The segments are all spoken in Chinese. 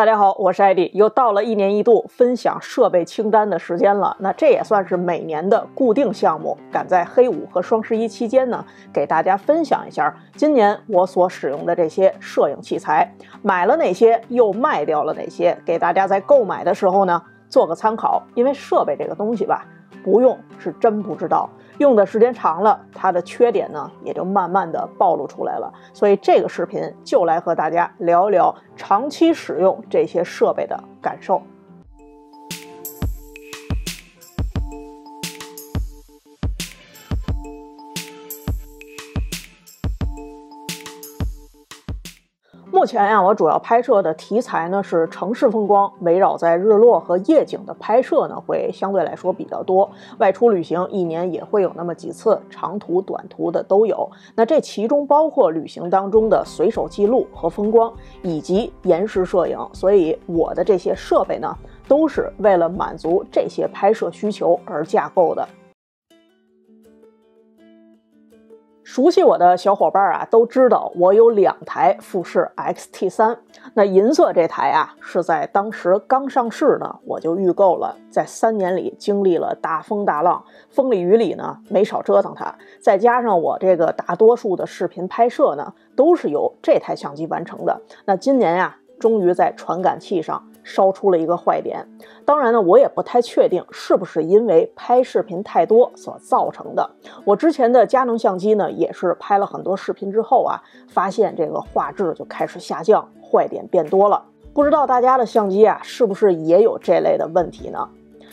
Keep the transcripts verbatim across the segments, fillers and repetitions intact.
大家好，我是艾迪，又到了一年一度分享设备清单的时间了。那这也算是每年的固定项目，赶在黑五和双十一期间呢，给大家分享一下今年我所使用的这些摄影器材，买了哪些，又卖掉了哪些，给大家在购买的时候呢做个参考。因为设备这个东西吧，不用是真不知道，用的时间长了，它的缺点呢也就慢慢的暴露出来了。所以这个视频就来和大家聊一聊长期使用这些设备的感受。目前呀、啊，我主要拍摄的题材呢是城市风光，围绕在日落和夜景的拍摄呢会相对来说比较多。外出旅行一年也会有那么几次，长途短途的都有。那这其中包括旅行当中的随手记录和风光，以及延时摄影。所以我的这些设备呢，都是为了满足这些拍摄需求而架构的。熟悉我的小伙伴啊，都知道我有两台富士 X T 三。那银色这台啊，是在当时刚上市呢，我就预购了。在三年里经历了大风大浪，风里雨里呢，没少折腾它。再加上我这个大多数的视频拍摄呢，都是由这台相机完成的。那今年啊，终于在传感器上烧出了一个坏点。当然呢，我也不太确定是不是因为拍视频太多所造成的。我之前的佳能相机呢，也是拍了很多视频之后啊，发现这个画质就开始下降，坏点变多了。不知道大家的相机啊，是不是也有这类的问题呢？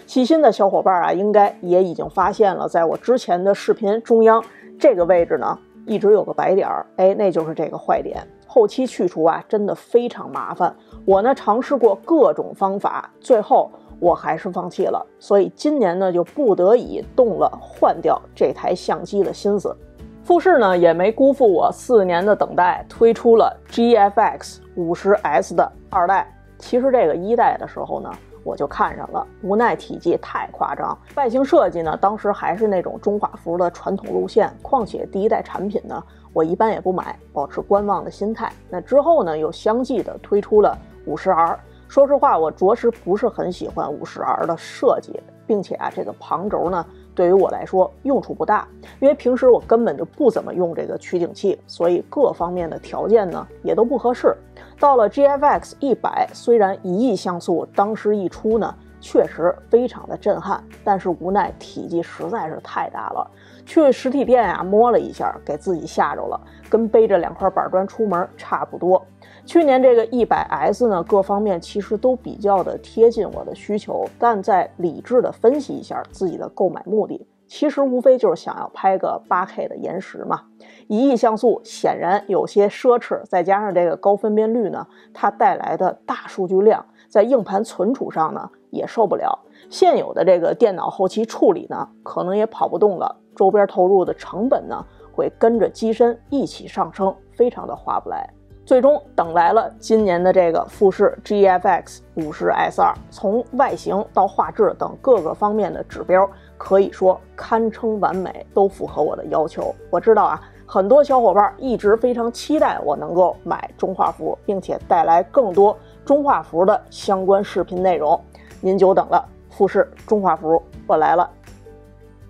细心的小伙伴啊，应该也已经发现了，在我之前的视频中央这个位置呢，一直有个白点儿，哎，那就是这个坏点。后期去除啊，真的非常麻烦。我呢尝试过各种方法，最后我还是放弃了。所以今年呢就不得已动了换掉这台相机的心思。富士呢也没辜负我四年的等待，推出了 G F X 五十 S 的二代。其实这个一代的时候呢，我就看上了，无奈体积太夸张，外形设计呢当时还是那种中画幅的传统路线。况且第一代产品呢，我一般也不买，保持观望的心态。那之后呢，又相继的推出了 五十 R。 说实话，我着实不是很喜欢 五十 R 的设计，并且啊，这个旁轴呢对于我来说用处不大，因为平时我根本就不怎么用这个取景器，所以各方面的条件呢也都不合适。到了 G F X 一百，虽然一亿像素当时一出呢，确实非常的震撼，但是无奈体积实在是太大了。去实体店啊摸了一下，给自己吓着了，跟背着两块板砖出门差不多。去年这个 一百 S 呢，各方面其实都比较的贴近我的需求，但在理智的分析一下自己的购买目的，其实无非就是想要拍个 八K 的延时嘛。一亿像素显然有些奢侈，再加上这个高分辨率呢，它带来的大数据量在硬盘存储上呢也受不了。现有的这个电脑后期处理呢，可能也跑不动了，周边投入的成本呢会跟着机身一起上升，非常的划不来。最终等来了今年的这个富士 G F X 五十 S 二，从外形到画质等各个方面的指标，可以说堪称完美，都符合我的要求。我知道啊，很多小伙伴一直非常期待我能够买中画幅，并且带来更多中画幅的相关视频内容。您久等了，富士中画幅我来了。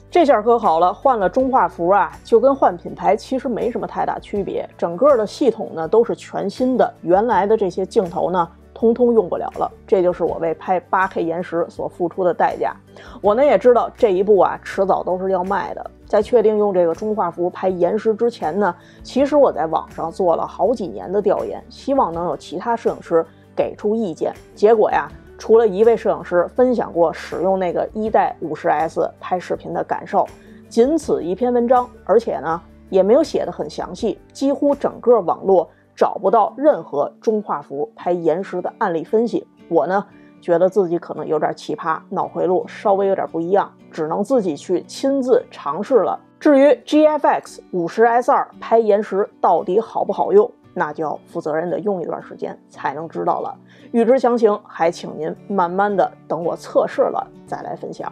这下可好了，换了中画幅啊，就跟换品牌其实没什么太大区别。整个的系统呢都是全新的，原来的这些镜头呢通通用不了了。这就是我为拍 八K 延时所付出的代价。我呢也知道这一步啊迟早都是要迈的。在确定用这个中画幅拍延时之前呢，其实我在网上做了好几年的调研，希望能有其他摄影师给出意见。结果呀，除了一位摄影师分享过使用那个一代 五十 S 拍视频的感受，仅此一篇文章，而且呢也没有写得很详细，几乎整个网络找不到任何中画幅拍延时的案例分析。我呢觉得自己可能有点奇葩，脑回路稍微有点不一样，只能自己去亲自尝试了。至于 G F X 五十 S 二 拍延时到底好不好用，那就要负责任的用一段时间才能知道了。预知详情，还请您慢慢的等我测试了再来分享。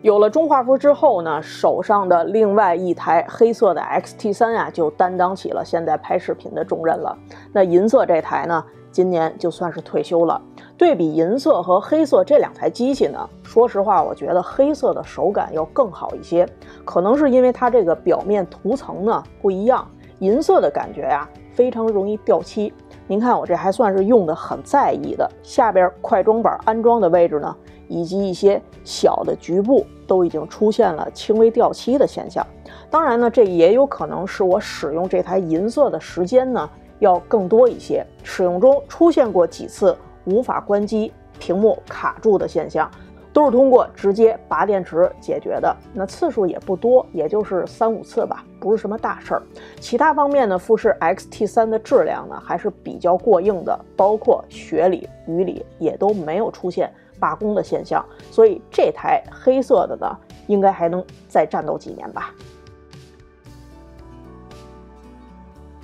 有了中画幅之后呢，手上的另外一台黑色的 X T 三啊，就担当起了现在拍视频的重任了。那银色这台呢，今年就算是退休了。对比银色和黑色这两台机器呢，说实话我觉得黑色的手感要更好一些，可能是因为它这个表面涂层呢不一样，银色的感觉啊非常容易掉漆。您看我这还算是用的很在意的，下边快装板安装的位置呢，以及一些小的局部都已经出现了轻微掉漆的现象。当然呢，这也有可能是我使用这台银色的时间呢要更多一些，使用中出现过几次无法关机、屏幕卡住的现象，都是通过直接拔电池解决的，那次数也不多，也就是三五次吧，不是什么大事儿。其他方面呢，富士 X T 三 的质量呢还是比较过硬的，包括雪里、雨里也都没有出现罢工的现象，所以这台黑色的呢，应该还能再战斗几年吧。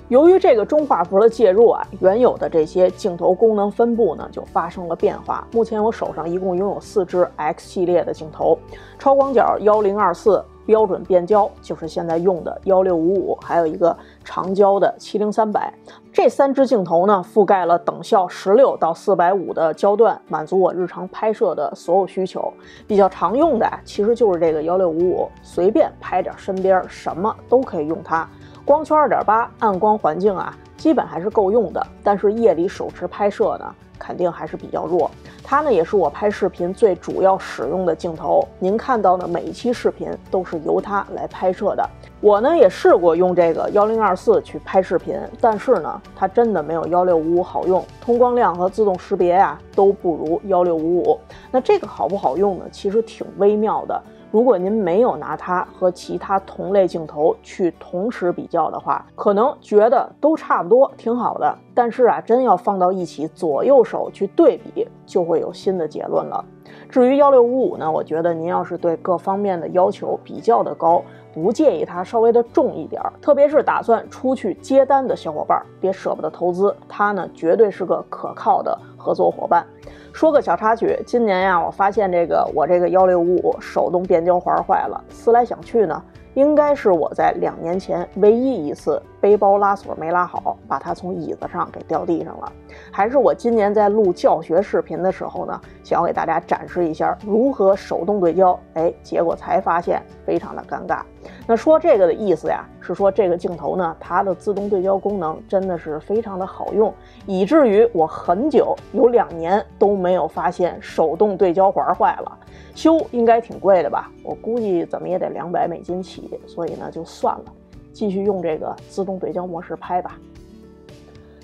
由于这个中画幅的介入啊，原有的这些镜头功能分布呢就发生了变化。目前我手上一共拥有四支 X 系列的镜头，超广角一零二四标准变焦就是现在用的一六五五，还有一个长焦的七零三百。这三支镜头呢覆盖了等效十六到四百五的焦段，满足我日常拍摄的所有需求。比较常用的其实就是这个一六五五，随便拍点身边什么都可以用它。光圈 二点八 暗光环境啊基本还是够用的，但是夜里手持拍摄呢肯定还是比较弱。它呢也是我拍视频最主要使用的镜头，您看到的每一期视频都是由它来拍摄的。我呢也试过用这个一零二四去拍视频，但是呢它真的没有一六五五好用，通光量和自动识别啊都不如一六五五。那这个好不好用呢其实挺微妙的，如果您没有拿它和其他同类镜头去同时比较的话，可能觉得都差不多挺好的，但是啊真要放到一起左右手去对比就会有新的结论了。至于一六五五呢，我觉得您要是对各方面的要求比较的高，不介意它稍微的重一点，特别是打算出去接单的小伙伴别舍不得投资，它呢绝对是个可靠的合作伙伴。说个小插曲，今年呀，我发现这个我这个一六五五手动变焦环坏了，思来想去呢，应该是我在两年前唯一一次背包拉锁没拉好，把它从椅子上给掉地上了。还是我今年在录教学视频的时候呢，想要给大家展示一下如何手动对焦，哎，结果才发现非常的尴尬。那说这个的意思呀，是说这个镜头呢，它的自动对焦功能真的是非常的好用，以至于我很久有两年都没有发现手动对焦环坏了。修应该挺贵的吧，我估计怎么也得两百美金起，所以呢就算了，继续用这个自动对焦模式拍吧。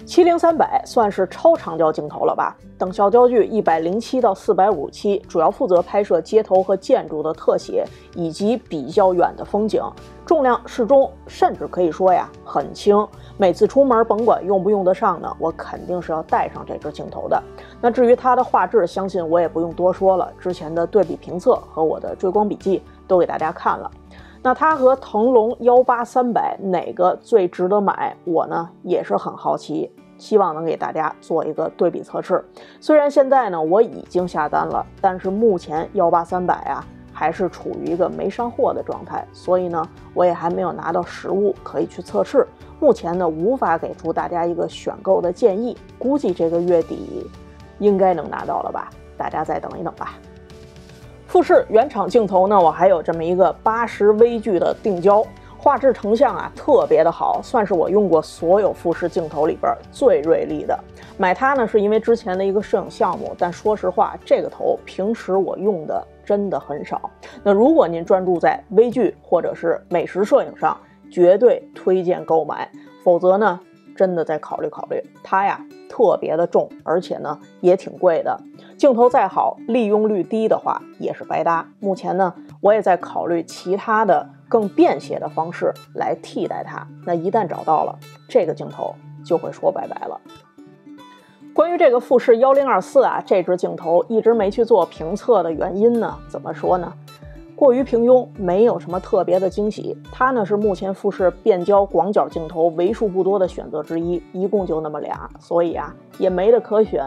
七零三百算是超长焦镜头了吧，等效焦距一零七到四百五十七，主要负责拍摄街头和建筑的特写以及比较远的风景，重量适中，甚至可以说呀很轻。每次出门甭管用不用得上呢，我肯定是要带上这支镜头的。那至于它的画质，相信我也不用多说了，之前的对比评测和我的追光笔记都给大家看了。那它和腾龙一八三百哪个最值得买，我呢也是很好奇，希望能给大家做一个对比测试。虽然现在呢我已经下单了，但是目前一八三百啊还是处于一个没上货的状态，所以呢我也还没有拿到实物可以去测试，目前呢无法给出大家一个选购的建议，估计这个月底应该能拿到了吧，大家再等一等吧。富士原厂镜头呢，我还有这么一个八十微距的定焦，画质成像啊特别的好，算是我用过所有富士镜头里边最锐利的。买它呢是因为之前的一个摄影项目，但说实话这个头平时我用的真的很少。那如果您专注在微距或者是美食摄影上，绝对推荐购买，否则呢真的再考虑考虑，它呀特别的重，而且呢也挺贵的。镜头再好，利用率低的话也是白搭。目前呢我也在考虑其他的更便携的方式来替代它，那一旦找到了，这个镜头就会说拜拜了。关于这个富士一零二四啊这支镜头一直没去做评测的原因呢，怎么说呢，过于平庸，没有什么特别的惊喜。它呢是目前富士变焦广角镜头为数不多的选择之一，一共就那么俩，所以啊也没得可选。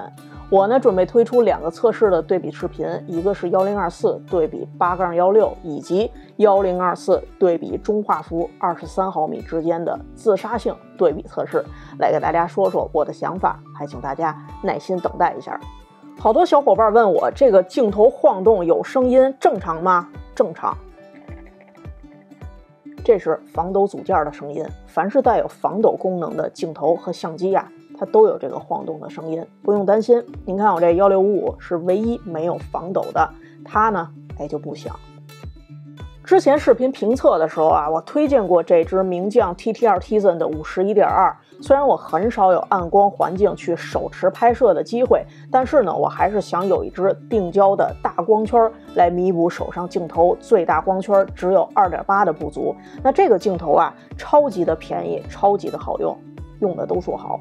我呢准备推出两个测试的对比视频，一个是一零二四对比 八杠一六 以及一零二四对比中画幅二十三毫米之间的自杀性对比测试，来给大家说说我的想法，还请大家耐心等待一下。好多小伙伴问我，这个镜头晃动有声音正常吗？正常。这是防抖组件的声音，凡是带有防抖功能的镜头和相机呀、啊。 它都有这个晃动的声音，不用担心。您看我这一六五五是唯一没有防抖的，它呢，哎就不响。之前视频评测的时候啊，我推荐过这支名匠 T T Artisan 的 五十一点二。虽然我很少有暗光环境去手持拍摄的机会，但是呢，我还是想有一支定焦的大光圈来弥补手上镜头最大光圈只有 二点八 的不足。那这个镜头啊，超级的便宜，超级的好用，用的都说好。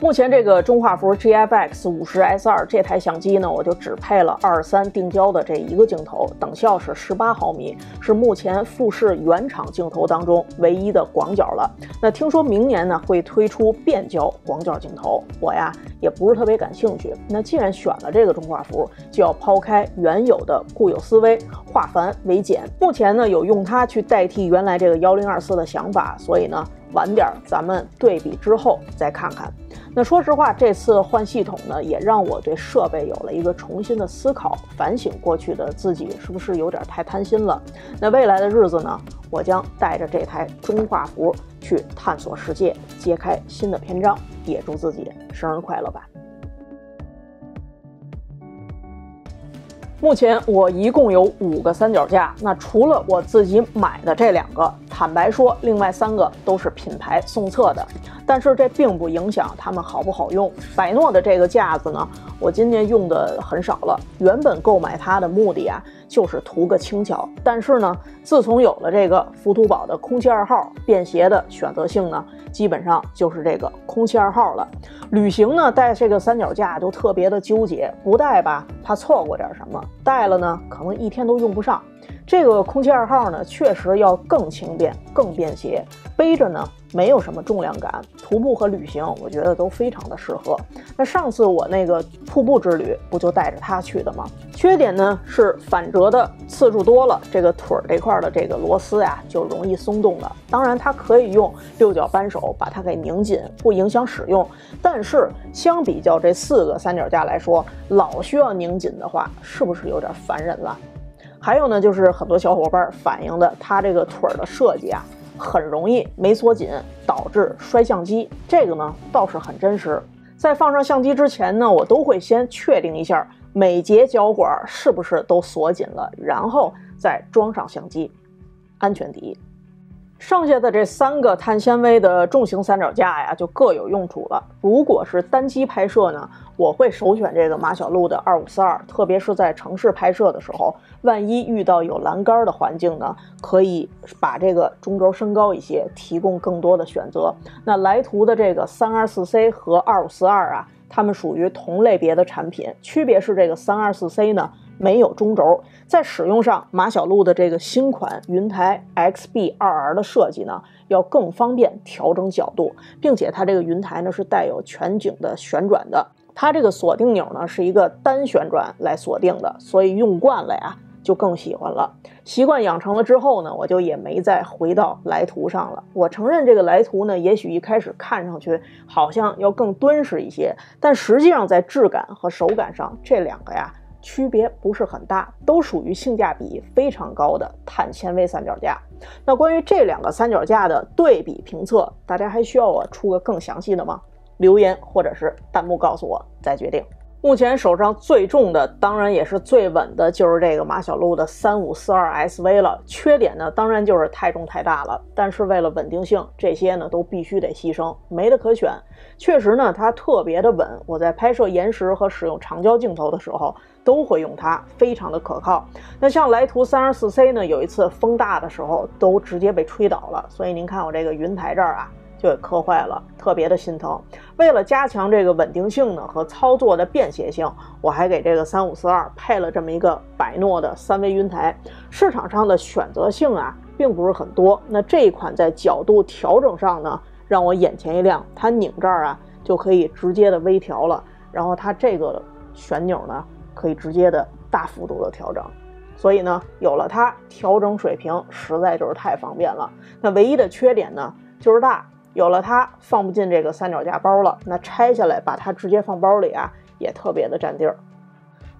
目前这个中画幅 G F X 五十 S 二 这台相机呢，我就只配了二十三定焦的这一个镜头，等效是十八毫米，是目前富士原厂镜头当中唯一的广角了。那听说明年呢会推出变焦广角镜头，我呀也不是特别感兴趣。那既然选了这个中画幅，就要抛开原有的固有思维，化繁为简。目前呢有用它去代替原来这个一零二四的想法，所以呢晚点咱们对比之后再看看。 那说实话，这次换系统呢，也让我对设备有了一个重新的思考，反省过去的自己是不是有点太贪心了。那未来的日子呢，我将带着这台中画幅去探索世界，揭开新的篇章。也祝自己生日快乐吧！ 目前我一共有五个三脚架，那除了我自己买的这两个，坦白说，另外三个都是品牌送测的，但是这并不影响它们好不好用。百诺的这个架子呢，我今年用的很少了，原本购买它的目的啊，就是图个轻巧，但是呢，自从有了这个浮图宝的空气二号，便携的选择性呢，基本上就是这个空气二号了。旅行呢，带这个三脚架都特别的纠结，不带吧，怕错过点什么。 带了呢，可能一天都用不上。这个空气二号呢，确实要更轻便、更便携，背着呢没有什么重量感。徒步和旅行，我觉得都非常的适合。那上次我那个瀑布之旅，不就带着它去的吗？缺点呢是反折的次数多了，这个腿这块的这个螺丝啊就容易松动了。当然，它可以用六角扳手把它给拧紧，不影响使用。但是相比较这四个三脚架来说，老需要拧紧的话，是不是有点烦人了？ 还有呢，就是很多小伙伴反映的，它这个腿的设计啊，很容易没锁紧，导致摔相机。这个呢倒是很真实。在放上相机之前呢，我都会先确定一下每节脚管是不是都锁紧了，然后再装上相机，安全第一。 剩下的这三个碳纤维的重型三脚架呀，就各有用处了。如果是单机拍摄呢，我会首选这个马小璐的二五四二，特别是在城市拍摄的时候，万一遇到有栏杆的环境呢，可以把这个中轴升高一些，提供更多的选择。那来图的这个 三二四 C 和二五四二啊，它们属于同类别的产品，区别是这个 三二四 C 呢。 没有中轴，在使用上，马小璐的这个新款云台 X B 二 R 的设计呢，要更方便调整角度，并且它这个云台呢是带有全景的旋转的，它这个锁定钮呢是一个单旋转来锁定的，所以用惯了呀就更喜欢了。习惯养成了之后呢，我就也没再回到来图上了。我承认这个来图呢，也许一开始看上去好像要更敦实一些，但实际上在质感和手感上，这两个呀。 区别不是很大，都属于性价比非常高的碳纤维三脚架。那关于这两个三脚架的对比评测，大家还需要我出个更详细的吗？留言或者是弹幕告诉我，再决定。目前手上最重的，当然也是最稳的，就是这个马小璐的三五四二 S V 了。缺点呢，当然就是太重太大了。但是为了稳定性，这些呢都必须得牺牲，没得可选。确实呢，它特别的稳。我在拍摄延时和使用长焦镜头的时候。 都会用它，非常的可靠。那像来图 三二四 C 呢，有一次风大的时候都直接被吹倒了，所以您看我这个云台这儿啊就给磕坏了，特别的心疼。为了加强这个稳定性呢和操作的便携性，我还给这个三五四二配了这么一个百诺的三维云台。市场上的选择性啊并不是很多，那这一款在角度调整上呢让我眼前一亮，它拧这儿啊就可以直接的微调了。 然后它这个旋钮呢可以直接的大幅度的调整。所以呢有了它，调整水平实在就是太方便了。那唯一的缺点呢就是大，有了它放不进这个三脚架包了，那拆下来把它直接放包里啊也特别的占地儿。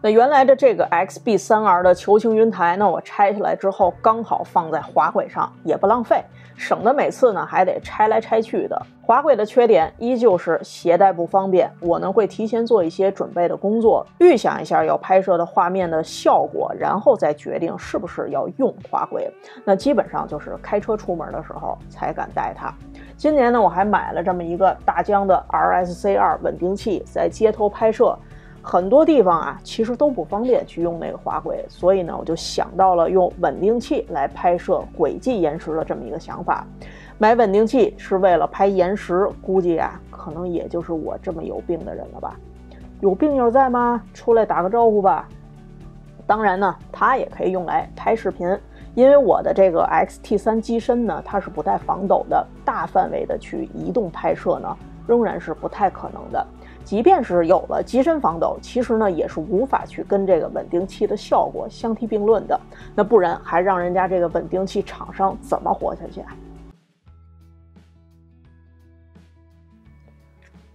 那原来的这个 X B 三 R 的球形云台呢，我拆下来之后刚好放在滑轨上，也不浪费，省得每次呢还得拆来拆去的。滑轨的缺点依旧是携带不方便，我呢会提前做一些准备的工作，预想一下要拍摄的画面的效果，然后再决定是不是要用滑轨。那基本上就是开车出门的时候才敢带它。今年呢我还买了这么一个大疆的 R S C 二 稳定器，在街头拍摄很多地方啊其实都不方便去用那个滑轨，所以呢我就想到了用稳定器来拍摄轨迹延时的这么一个想法。买稳定器是为了拍延时，估计啊可能也就是我这么有病的人了吧。有病友在吗？出来打个招呼吧。当然呢它也可以用来拍视频，因为我的这个 X T 三 机身呢它是不带防抖的，大范围的去移动拍摄呢仍然是不太可能的。即便是有了机身防抖，其实呢也是无法去跟这个稳定器的效果相提并论的，那不然还让人家这个稳定器厂商怎么活下去啊？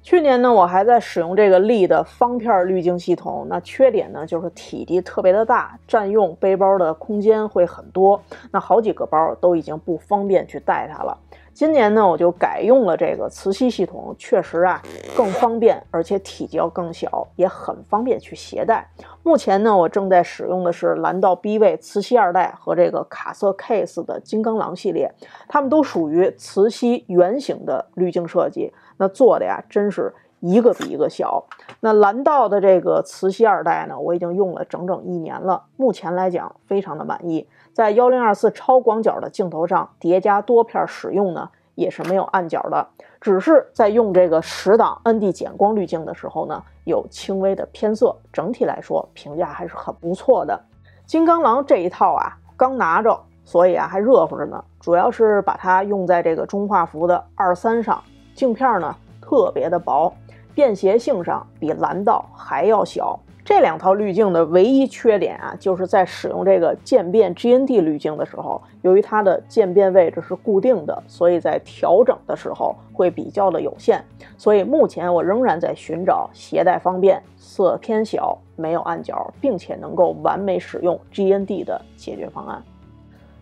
去年呢我还在使用这个力的方片滤镜系统，那缺点呢就是体积特别的大，占用背包的空间会很多，那好几个包都已经不方便去带它了。今年呢我就改用了这个磁吸系统，确实啊更方便，而且体积要更小，也很方便去携带。目前呢我正在使用的是蓝道 B 位磁吸二代和这个卡瑟 Case 的金刚狼系列，它们都属于磁吸圆形的滤镜设计，那做的呀真是一个比一个小。那蓝道的这个磁吸二代呢我已经用了整整一年了，目前来讲非常的满意。在一零二四超广角的镜头上叠加多片使用呢也是没有暗角的，只是在用这个十档 N D 减光滤镜的时候呢有轻微的偏色，整体来说评价还是很不错的。金刚狼这一套啊刚拿着，所以啊还热乎着呢，主要是把它用在这个中画幅的二三上，镜片呢特别的薄，便携性上比蓝道还要小。这两套滤镜的唯一缺点啊就是在使用这个渐变 G N D 滤镜的时候，由于它的渐变位置是固定的，所以在调整的时候会比较的有限。所以目前我仍然在寻找携带方便、色偏小、没有暗角，并且能够完美使用 G N D 的解决方案。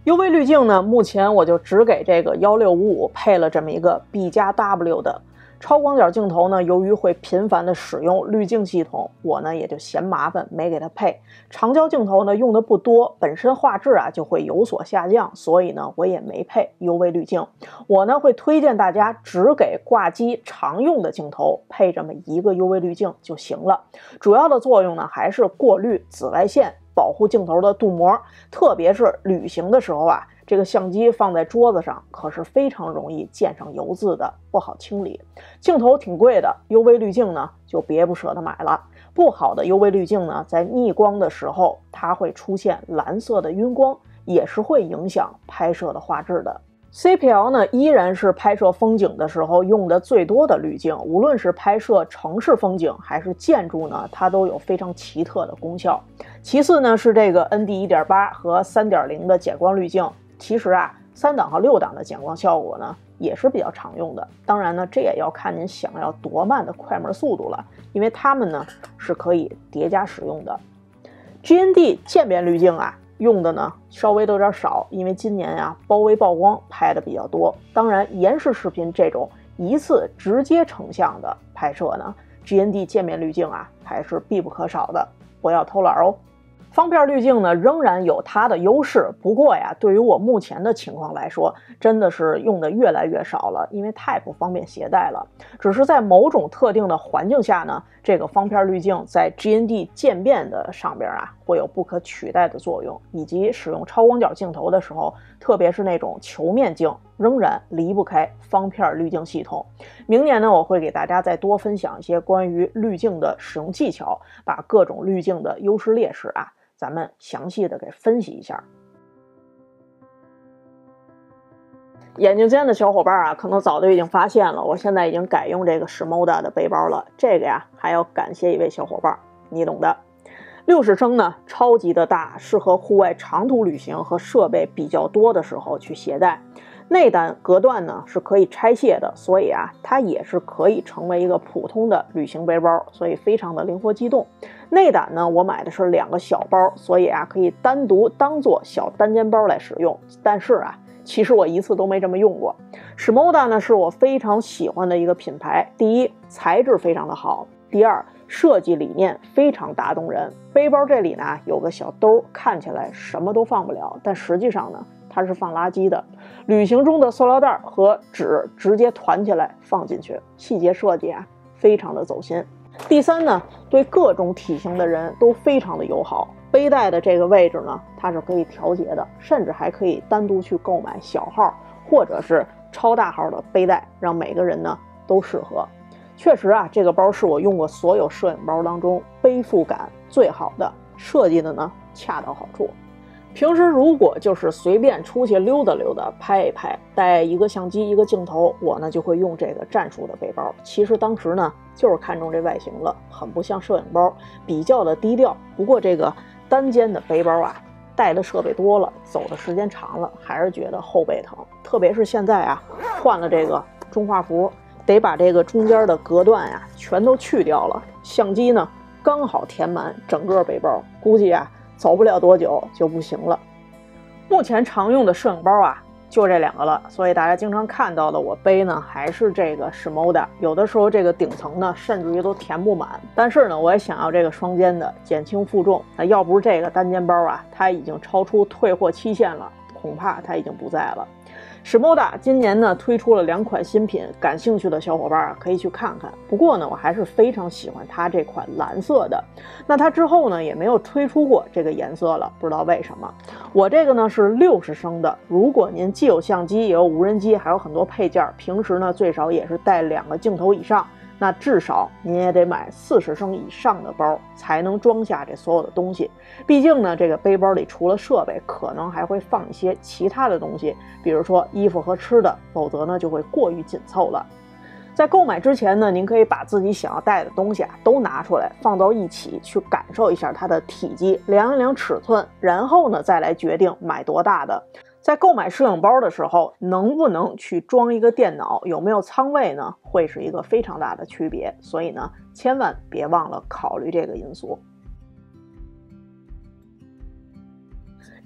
U V 滤镜呢目前我就只给这个一六五五配了这么一个 B 加 W 的超广角镜头呢，由于会频繁的使用滤镜系统，我呢也就嫌麻烦，没给它配。长焦镜头呢用的不多，本身画质啊就会有所下降，所以呢我也没配 U V 滤镜。我呢会推荐大家只给挂机常用的镜头配这么一个 U V 滤镜就行了，主要的作用呢还是过滤紫外线，保护镜头的镀膜，特别是旅行的时候啊，这个相机放在桌子上可是非常容易溅上油渍的，不好清理。镜头挺贵的 U V 滤镜呢就别不舍得买了。不好的 U V 滤镜呢在逆光的时候它会出现蓝色的晕光，也是会影响拍摄的画质的。C P L 呢依然是拍摄风景的时候用的最多的滤镜，无论是拍摄城市风景还是建筑呢它都有非常奇特的功效。其次呢是这个 N D 一点八 和 三点零 的减光滤镜，其实啊三档和六档的减光效果呢也是比较常用的，当然呢这也要看您想要多慢的快门速度了，因为它们呢是可以叠加使用的。 G N D 渐变滤镜啊用的呢稍微都有点少，因为今年啊包围曝光拍的比较多，当然延时视频这种一次直接成像的拍摄呢 G N D 渐变滤镜啊还是必不可少的，不要偷懒哦。方片滤镜呢仍然有它的优势，不过呀对于我目前的情况来说真的是用的越来越少了，因为太不方便携带了。只是在某种特定的环境下呢，这个方片滤镜在 G N D 渐变的上边啊会有不可取代的作用，以及使用超广角镜头的时候，特别是那种球面镜仍然离不开方片滤镜系统。明年呢我会给大家再多分享一些关于滤镜的使用技巧，把各种滤镜的优势劣势啊咱们详细的给分析一下。眼镜尖的小伙伴啊可能早就已经发现了，我现在已经改用这个 Shimoda 的背包了，这个呀还要感谢一位小伙伴，你懂的。六十升呢，超级的大，适合户外长途旅行和设备比较多的时候去携带。内胆隔断呢是可以拆卸的，所以啊，它也是可以成为一个普通的旅行背包，所以非常的灵活机动。内胆呢，我买的是两个小包，所以啊，可以单独当做小单肩包来使用。但是啊，其实我一次都没这么用过。Shimoda 呢，是我非常喜欢的一个品牌。第一，材质非常的好；第二，设计理念非常打动人。背包这里呢有个小兜，看起来什么都放不了，但实际上呢它是放垃圾的。旅行中的塑料袋和纸直接团起来放进去，细节设计啊非常的走心。第三呢，对各种体型的人都非常的友好。背带的这个位置呢它是可以调节的，甚至还可以单独去购买小号或者是超大号的背带，让每个人呢都适合。确实啊，这个包是我用过所有摄影包当中背负感最好的，设计的呢恰到好处。平时如果就是随便出去溜达溜达拍一拍，带一个相机一个镜头，我呢就会用这个战术的背包。其实当时呢就是看中这外形了，很不像摄影包，比较的低调。不过这个单肩的背包啊，带的设备多了，走的时间长了，还是觉得后背疼。特别是现在啊换了这个中画幅，得把这个中间的隔断呀、啊、全都去掉了，相机呢刚好填满整个背包，估计啊走不了多久就不行了。目前常用的摄影包啊就这两个了，所以大家经常看到的我背呢还是这个 Shimoda， 有的时候这个顶层呢甚至于都填不满，但是呢我也想要这个双肩的，减轻负重。那要不是这个单肩包啊它已经超出退货期限了，恐怕它已经不在了。Shimoda 今年呢推出了两款新品，感兴趣的小伙伴啊可以去看看。不过呢我还是非常喜欢它这款蓝色的，那它之后呢也没有推出过这个颜色了，不知道为什么。我这个呢是六十升的，如果您既有相机也有无人机还有很多配件，平时呢最少也是带两个镜头以上，那至少您也得买四十升以上的包才能装下这所有的东西。毕竟呢这个背包里除了设备可能还会放一些其他的东西，比如说衣服和吃的，否则呢就会过于紧凑了。在购买之前呢，您可以把自己想要带的东西啊都拿出来放到一起，去感受一下它的体积，量一量尺寸，然后呢再来决定买多大的。在购买摄影包的时候，能不能去装一个电脑，有没有仓位呢，会是一个非常大的区别，所以呢千万别忘了考虑这个因素。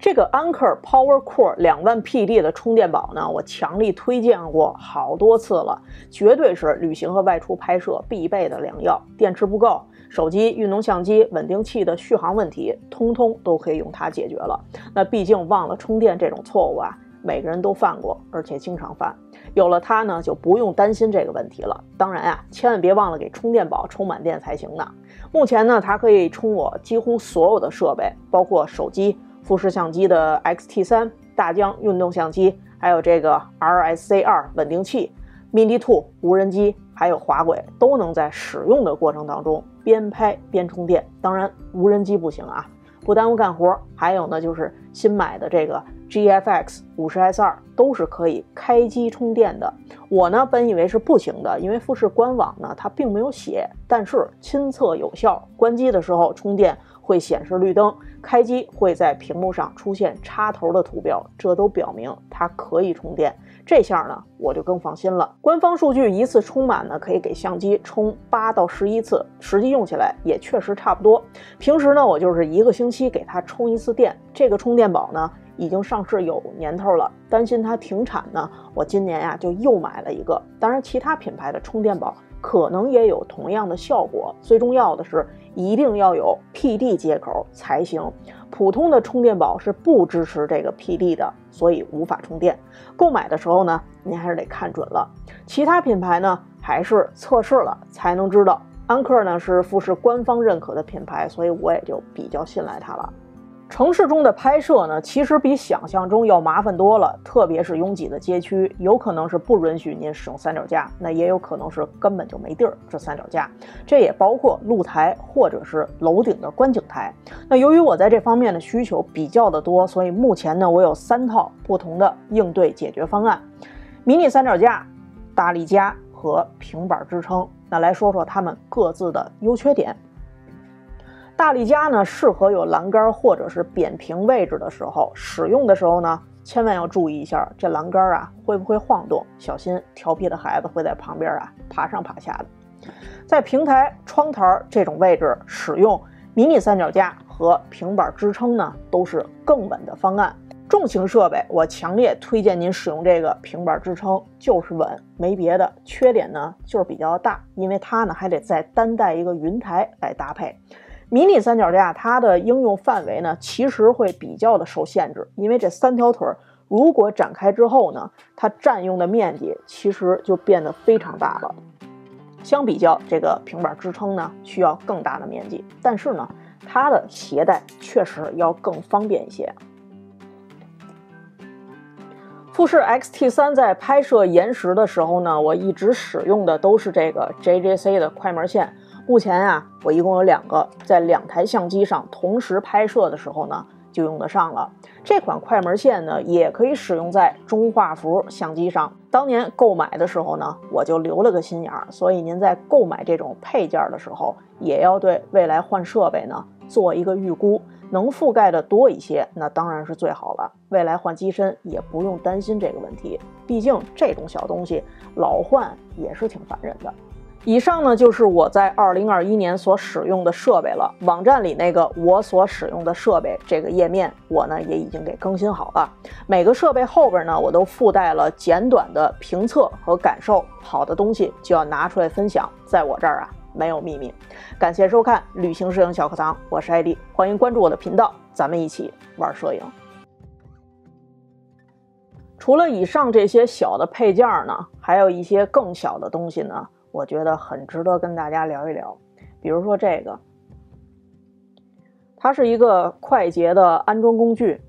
这个 Anker Power Core 两万 P D 的充电宝呢，我强力推荐过好多次了，绝对是旅行和外出拍摄必备的良药。电池不够，手机、运动相机、稳定器的续航问题，通通都可以用它解决了。那毕竟忘了充电这种错误啊，每个人都犯过，而且经常犯。有了它呢，就不用担心这个问题了。当然啊，千万别忘了给充电宝充满电才行呢。目前呢，它可以充我几乎所有的设备，包括手机、富士相机的 X T 三， 大疆运动相机，还有这个 R S C 二 稳定器， Mini 二 无人机，还有滑轨，都能在使用的过程当中边拍边充电。当然无人机不行啊，不耽误干活。还有呢就是新买的这个 G F X 五十 S 二 都是可以开机充电的。我呢本以为是不行的，因为富士官网呢它并没有写，但是亲测有效，关机的时候充电会显示绿灯，开机会在屏幕上出现插头的图标，这都表明它可以充电。这下呢我就更放心了。官方数据一次充满呢可以给相机充八到十一次，实际用起来也确实差不多。平时呢我就是一个星期给它充一次电。这个充电宝呢已经上市有年头了，担心它停产呢，我今年呀、啊、就又买了一个。当然其他品牌的充电宝可能也有同样的效果，最重要的是一定要有 P D 接口才行，普通的充电宝是不支持这个 P D 的，所以无法充电。购买的时候呢您还是得看准了，其他品牌呢还是测试了才能知道。安克呢是富士官方认可的品牌，所以我也就比较信赖它了。城市中的拍摄呢其实比想象中要麻烦多了，特别是拥挤的街区，有可能是不允许您使用三脚架，那也有可能是根本就没地儿这三脚架，这也包括露台或者是楼顶的观景台。那由于我在这方面的需求比较的多，所以目前呢我有三套不同的应对解决方案，迷你三脚架、大立架和平板支撑。那来说说它们各自的优缺点。大力加呢适合有栏杆或者是扁平位置的时候，使用的时候呢千万要注意一下这栏杆啊会不会晃动，小心调皮的孩子会在旁边啊爬上爬下的。在平台、窗台这种位置使用迷你三脚架和平板支撑呢都是更稳的方案。重型设备我强烈推荐您使用这个平板支撑，就是稳，没别的。缺点呢就是比较大，因为它呢还得再单带一个云台来搭配。迷你三脚架它的应用范围呢其实会比较的受限制，因为这三条腿如果展开之后呢，它占用的面积其实就变得非常大了。相比较这个平板支撑呢需要更大的面积，但是呢它的携带确实要更方便一些。富士 X T 三 在拍摄延时的时候呢，我一直使用的都是这个 J J C 的快门线。目前啊，我一共有两个，在两台相机上同时拍摄的时候呢，就用得上了。这款快门线呢，也可以使用在中画幅相机上。当年购买的时候呢，我就留了个心眼儿，所以您在购买这种配件的时候，也要对未来换设备呢做一个预估。能覆盖的多一些那当然是最好了，未来换机身也不用担心这个问题，毕竟这种小东西老换也是挺烦人的。以上呢就是我在二零二一年所使用的设备了，网站里那个我所使用的设备这个页面我呢也已经给更新好了，每个设备后边呢我都附带了简短的评测和感受，好的东西就要拿出来分享，在我这儿啊没有秘密。感谢收看旅行摄影小课堂，我是艾丽，欢迎关注我的频道，咱们一起玩摄影。除了以上这些小的配件呢，还有一些更小的东西呢，我觉得很值得跟大家聊一聊。比如说这个，它是一个快捷的安装工具，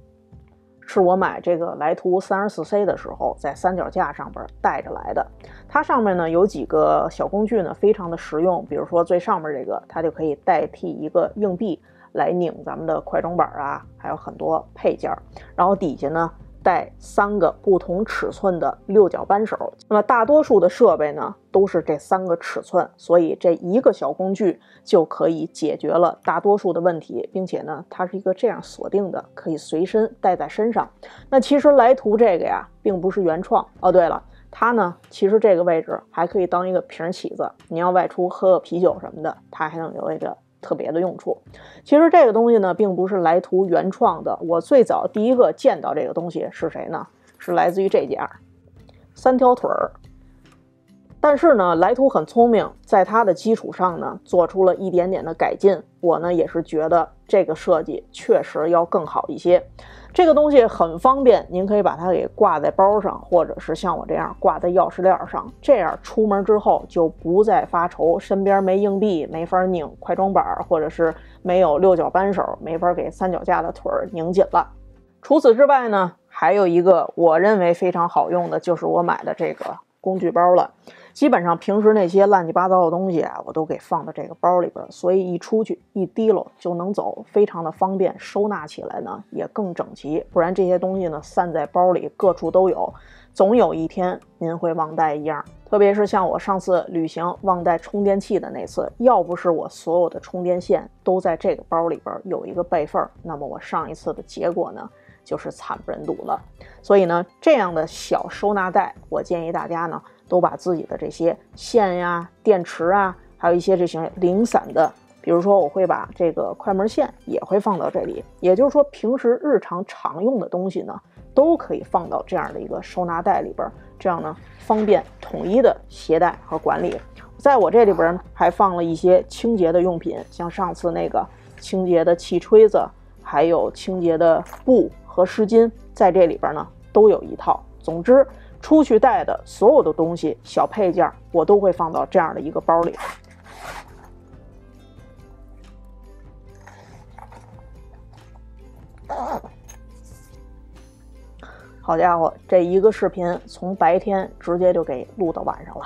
是我买这个徕图 三十四 C 的时候在三脚架上边带着来的。它上面呢有几个小工具呢非常的实用，比如说最上面这个它就可以代替一个硬币来拧咱们的快装板啊，还有很多配件。然后底下呢带三个不同尺寸的六角扳手，那么大多数的设备呢都是这三个尺寸，所以这一个小工具就可以解决了大多数的问题，并且呢它是一个这样锁定的，可以随身带在身上。那其实徕图这个呀并不是原创哦。对了，它呢其实这个位置还可以当一个瓶起子，你要外出喝个啤酒什么的，它还能有一个特别的用处。其实这个东西呢并不是徕图原创的，我最早第一个见到这个东西是谁呢，是来自于这家三条腿儿。但是呢徕图很聪明，在它的基础上呢做出了一点点的改进，我呢也是觉得这个设计确实要更好一些。这个东西很方便，您可以把它给挂在包上，或者是像我这样挂在钥匙链上，这样出门之后就不再发愁身边没硬币没法拧快装板，或者是没有六角扳手没法给三脚架的腿拧紧了。除此之外呢，还有一个我认为非常好用的，就是我买的这个工具包了。基本上平时那些乱七八糟的东西啊我都给放到这个包里边，所以一出去一滴漏就能走，非常的方便，收纳起来呢也更整齐，不然这些东西呢散在包里各处都有，总有一天您会忘带一样。特别是像我上次旅行忘带充电器的那次，要不是我所有的充电线都在这个包里边有一个备份，那么我上一次的结果呢就是惨不忍睹了。所以呢这样的小收纳袋，我建议大家呢都把自己的这些线呀、电池啊，还有一些这些零散的，比如说我会把这个快门线也会放到这里，也就是说平时日常常用的东西呢都可以放到这样的一个收纳袋里边，这样呢方便统一的携带和管理。在我这里边还放了一些清洁的用品，像上次那个清洁的气吹子，还有清洁的布和湿巾，在这里边呢都有一套。总之出去带的所有的东西小配件我都会放到这样的一个包里。好家伙，这一个视频从白天直接就给录到晚上了。